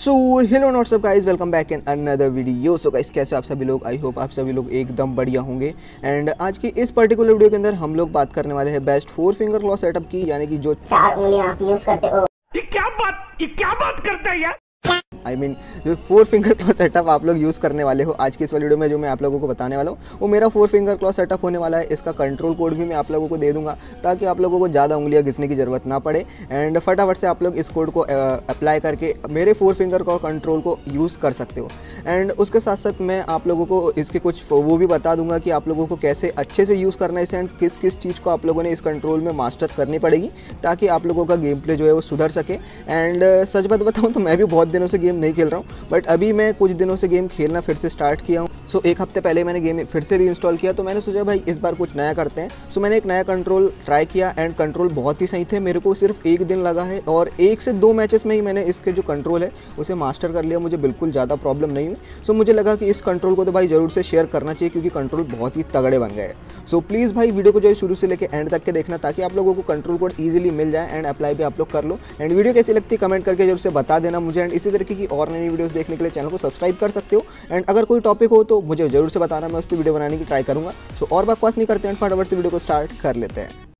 So hello what's up guys, welcome back in another video. So guys, कैसे आप सभी लोग? आई होप आप सभी लोग एकदम बढ़िया होंगे। एंड आज की इस पर्टिकुलर वीडियो के अंदर हम लोग बात करने वाले हैं बेस्ट 4 फिंगर क्लॉ सेटअप की, यानी कि जो 4 उंगलियां आप यूज करते हो। ये क्या बात करते हैं यार। जो 4 फिंगर क्लॉ सेटअप आप लोग यूज़ करने वाले हो आज की इस वाली वीडियो में, जो मैं आप लोगों को बताने वाला हूँ वो मेरा 4 फिंगर क्लॉ सेटअप होने वाला है। इसका कंट्रोल कोड भी मैं आप लोगों को दे दूंगा ताकि आप लोगों को ज़्यादा उंगलियाँ घिसने की ज़रूरत ना पड़े। एंड फटाफट से आप लोग इस कोड को अप्लाई करके मेरे 4 फिंगर क्लॉ कंट्रोल को यूज़ कर सकते हो। एंड उसके साथ साथ मैं आप लोगों को इसके कुछ वो भी बता दूंगा कि आप लोगों को कैसे अच्छे से यूज़ करना है इसे, एंड किस किस चीज़ को आप लोगों ने इस कंट्रोल में मास्टर करनी पड़ेगी ताकि आप लोगों का गेम प्ले जो है वो सुधर सके। एंड सच बात बताऊँ तो मैं भी बहुत दिनों से गेम नहीं खेल रहा हूँ, बट अभी मैं कुछ दिनों से गेम खेलना फिर से स्टार्ट किया हूँ। सो एक हफ्ते पहले मैंने गेम फिर से रीइंस्टॉल किया, तो मैंने सोचा भाई इस बार कुछ नया करते हैं। सो मैंने एक नया कंट्रोल ट्राई किया एंड कंट्रोल बहुत ही सही थे। मेरे को सिर्फ एक दिन लगा है और 1 से 2 मैचेस में ही मैंने इसके जो कंट्रोल है उसे मास्टर कर लिया। मुझे बिल्कुल ज़्यादा प्रॉब्लम नहीं हुई। सो मुझे लगा कि इस कंट्रोल को तो भाई ज़रूर से शेयर करना चाहिए क्योंकि कंट्रोल बहुत ही तगड़े बन गए हैं। सो प्लीज़ भाई वीडियो को जो है शुरू से लेकर एंड तक के देखना ताकि आप लोगों को कंट्रोल कोड ईजिली मिल जाए एंड अप्लाई भी आप लोग कर लो। एंड वीडियो कैसी लगती है कमेंट करके जरूर से बता देना मुझे। एंड इसी तरीके की और नई वीडियोस देखने के लिए चैनल को सब्सक्राइब कर सकते हो। एंड अगर कोई टॉपिक हो तो मुझे जरूर से बताना, मैं उस पर वीडियो बनाने की ट्राई करूंगा। सो और बकवास नहीं करते हैं, फटाफट से वीडियो को स्टार्ट कर लेते हैं।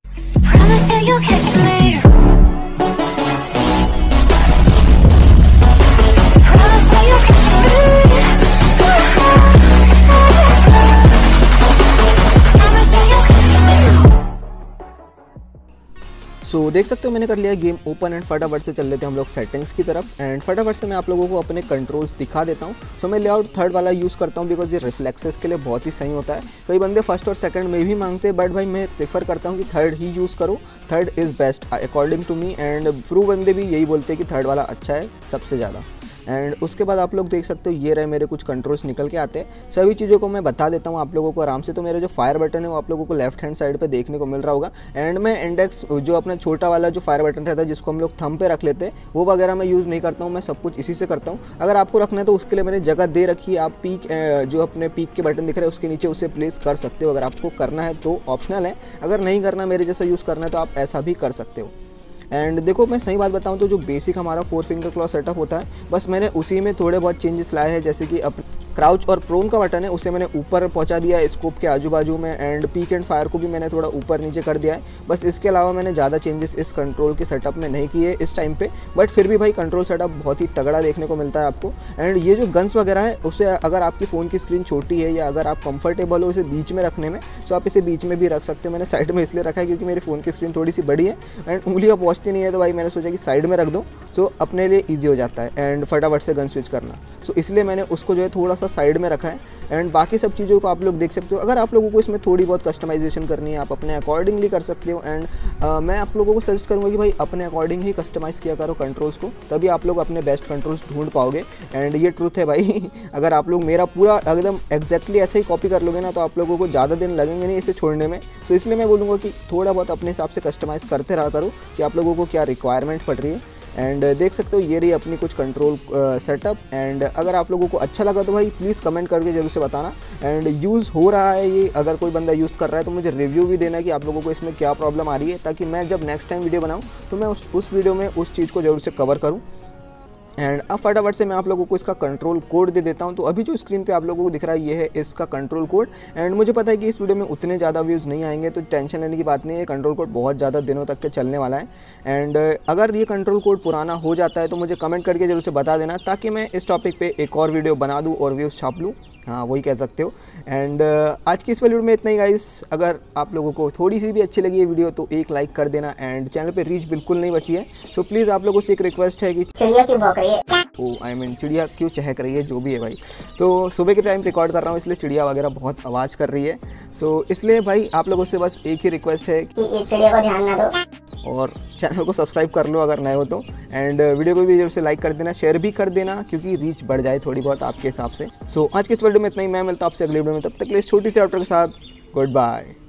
सो देख सकते हो मैंने कर लिया गेम ओपन एंड फटाफट से चल लेते हैं हम लोग सेटिंग्स की तरफ। एंड फटाफट से मैं आप लोगों को अपने कंट्रोल्स दिखा देता हूँ। सो मैं लेआउट थर्ड वाला यूज़ करता हूँ बिकॉज ये रिफ्लेक्सेस के लिए बहुत ही सही होता है। कई बंदे फर्स्ट और सेकंड में भी मांगते हैं, बट भाई मैं प्रेफर करता हूँ कि थर्ड ही यूज़ करो। Third is best according to me. And pro बंदे भी यही बोलते हैं कि थर्ड वाला अच्छा है सबसे ज़्यादा। एंड उसके बाद आप लोग देख सकते हो ये रहे मेरे कुछ कंट्रोल्स निकल के आते हैं। सभी चीज़ों को मैं बता देता हूँ आप लोगों को आराम से। तो मेरा जो फायर बटन है वो आप लोगों को लेफ्ट हैंड साइड पे देखने को मिल रहा होगा। एंड मैं इंडेक्स जो अपना छोटा वाला जो फायर बटन रहता है जिसको हम लोग थंब पे रख लेते हैं वो वगैरह मैं यूज़ नहीं करता हूँ। मैं सब कुछ इसी से करता हूँ। अगर आपको रखना है तो उसके लिए मैंने जगह दे रखी है। आप पीक जो अपने पीक के बटन दिख रहे हैं उसके नीचे उसे प्लेस कर सकते हो। अगर आपको करना है तो ऑप्शनल है, अगर नहीं करना मेरे जैसा यूज़ करना है तो आप ऐसा भी कर सकते हो। एंड देखो मैं सही बात बताऊं तो जो बेसिक हमारा 4 फिंगर क्लॉ सेटअप होता है बस मैंने उसी में थोड़े बहुत चेंजेस लाए हैं। जैसे कि क्राउच और प्रोन का बटन है उसे मैंने ऊपर पहुंचा दिया है स्कोप के आजू बाजू में। एंड पीक एंड फायर को भी मैंने थोड़ा ऊपर नीचे कर दिया है। बस इसके अलावा मैंने ज़्यादा चेंजेस इस कंट्रोल के सेटअप में नहीं किए इस टाइम पे, बट फिर भी भाई कंट्रोल सेटअप बहुत ही तगड़ा देखने को मिलता है आपको। एंड ये जो गन्स वगैरह है उसे अगर आपकी फ़ोन की स्क्रीन छोटी है या अगर आप कंफर्टेबल हो इसे बीच में रखने में तो आप इसे बीच में भी रख सकते हो। मैंने साइड में इसलिए रखा है क्योंकि मेरी फ़ोन की स्क्रीन थोड़ी सी बड़ी है एंड उंगलियाँ पहुँचती नहीं है, तो भाई मैंने सोचा कि साइड में रख दो तो अपने लिए ईजी हो जाता है एंड फटाफट से गन स्विच करना। सो इसलिए मैंने उसको जो है थोड़ा साइड में रखा है। एंड बाकी सब चीज़ों को आप लोग देख सकते हो। अगर आप लोगों को इसमें थोड़ी बहुत कस्टमाइजेशन करनी है आप अपने अकॉर्डिंगली कर सकते हो। एंड मैं आप लोगों को सजेस्ट करूँगा कि भाई अपने अकॉर्डिंग ही कस्टमाइज़ किया करो कंट्रोल्स को, तभी आप लोग अपने बेस्ट कंट्रोल्स ढूंढ पाओगे। एंड ये ट्रूथ है भाई। अगर आप लोग मेरा पूरा एकदम एग्जैक्टली ऐसे ही कॉपी कर लोगे ना तो आप लोगों को ज़्यादा दिन लगेंगे नहीं इसे छोड़ने में। सो इसलिए मैं बोलूँगा कि थोड़ा बहुत अपने हिसाब से कस्टमाइज़ करते रहा करो कि आप लोगों को क्या रिक्वायरमेंट पड़ रही है। एंड देख सकते हो ये रही अपनी कुछ कंट्रोल सेटअप। एंड अगर आप लोगों को अच्छा लगा तो भाई प्लीज़ कमेंट करके जरूर से बताना। एंड यूज़ हो रहा है ये, अगर कोई बंदा यूज़ कर रहा है तो मुझे रिव्यू भी देना कि आप लोगों को इसमें क्या प्रॉब्लम आ रही है, ताकि मैं जब नेक्स्ट टाइम वीडियो बनाऊँ तो मैं उस वीडियो में उस चीज़ को जरूर से कवर करूँ। एंड अब फटाफट से मैं आप लोगों को इसका कंट्रोल कोड दे देता हूं। तो अभी जो स्क्रीन पे आप लोगों को दिख रहा है ये है इसका कंट्रोल कोड। एंड मुझे पता है कि इस वीडियो में उतने ज़्यादा व्यूज़ नहीं आएंगे तो टेंशन लेने की बात नहीं है। कंट्रोल कोड बहुत ज़्यादा दिनों तक के चलने वाला है। एंड अगर ये कंट्रोल कोड पुराना हो जाता है तो मुझे कमेंट करके जरूर से बता देना ताकि मैं इस टॉपिक पर एक और वीडियो बना दूँ और व्यूज़ छाप लूँ, हाँ वही कह सकते हो। एंड आज की इस वीडियो में इतना ही गाइस। अगर आप लोगों को थोड़ी सी भी अच्छी लगी ये वीडियो तो एक लाइक कर देना। एंड चैनल पे रीच बिल्कुल नहीं बची है तो प्लीज़ आप लोगों से एक रिक्वेस्ट है कि चिड़िया क्यों भौंक रही है, चिड़िया क्यों चहक रही है, जो भी है भाई। तो सुबह के टाइम रिकॉर्ड कर रहा हूँ इसलिए चिड़िया वगैरह बहुत आवाज़ कर रही है। सो इसलिए भाई आप लोगों से बस एक ही रिक्वेस्ट है कि चिड़िया को ध्यान ना दो और चैनल को सब्सक्राइब कर लो अगर नए हो तो। एंड वीडियो को भी जरूर से लाइक कर देना, शेयर भी कर देना क्योंकि रीच बढ़ जाए थोड़ी बहुत आपके हिसाब से। सो आज की इस वीडियो में इतना ही। मैं मिलता हूँ आपसे अगले वीडियो में, तब तक के लिए छोटी सी आउटरो के साथ गुड बाय।